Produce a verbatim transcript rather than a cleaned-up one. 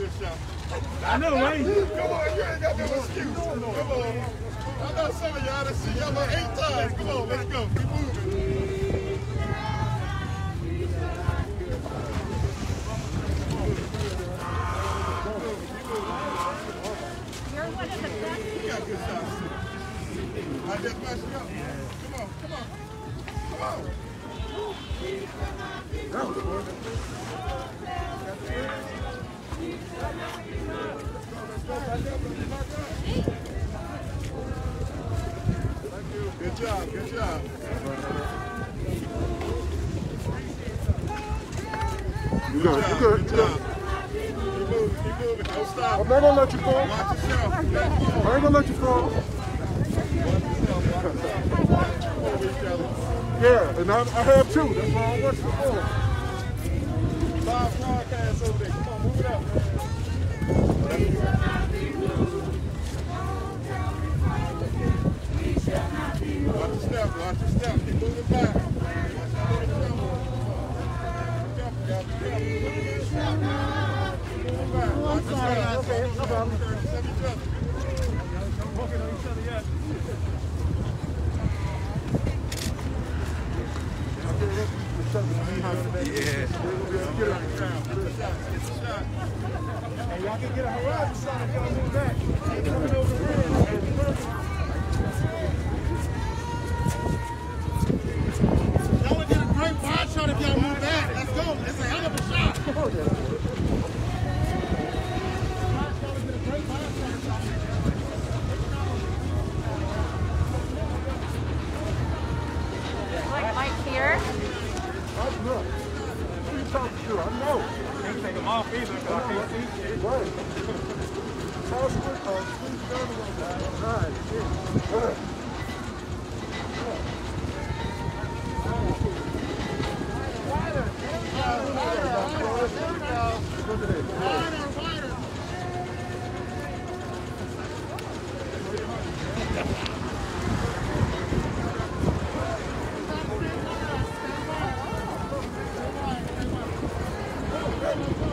yourself. I know, right? Come on, you ain't got no excuse. Come on. I know some of y'all done seen y'all like eight times. Come on, let's go. Keep moving. I just messed up. Come on, come on, come on. That was good. Good job, good job. Good job, good job. Keep moving, keep moving, don't stop. I'm not gonna let you fall. Watch yourself. I ain't gonna let you fall. Yeah, and I, I have two. That's why I watch the ball. Five broadcasts over there. Come on, move it up. Watch the step, watch the step. Keep moving back. Watch the step. Okay, no problem. Don't walk on each other yet. Yeah. And y'all can get a horizon shot if y'all move back. Keep coming over the rim. Y'all would get a great wide shot if y'all move back. Let's go. It's a hell of a shot. Y'all would get a great wide shot. Like Mike here. Look, who you talking to? I know. I can't take them off either because I can't see shit. Right. Toss it, uh, squeeze the other one down. Nice, yeah. Good. Wider, wider. Wider, wider. Wider, wider. Wider, wider. Come on.